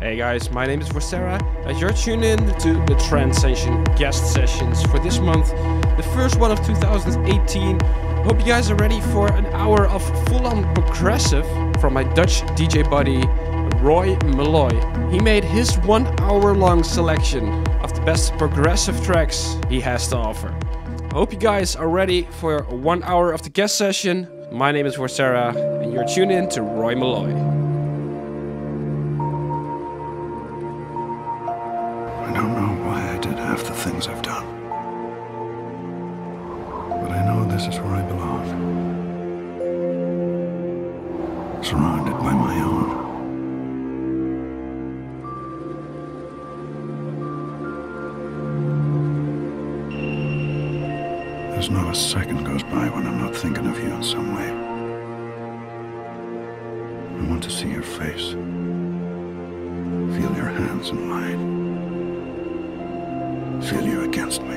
Hey guys, my name is Vorcera, and you're tuned in to the Transcension guest sessions for this month, the first one of 2018. Hope you guys are ready for an hour of full-on progressive from my Dutch DJ buddy Roy Malloy. He made his 1 hour long selection of the best progressive tracks he has to offer. Hope you guys are ready for 1 hour of the guest session. My name is Vorcera, and you're tuned in to Roy Malloy. Half the things I've done, but I know this is where I belong, surrounded by my own. There's not a second goes by when I'm not thinking of you in some way. I want to see your face, feel your hands in mine. Feel you against me.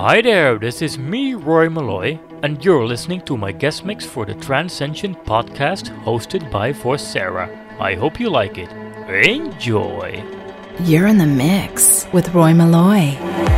Hi there, this is me, Roy Malloy, and you're listening to my guest mix for the Transcension podcast hosted by Vorcera. I hope you like it. Enjoy! You're in the mix with Roy Malloy.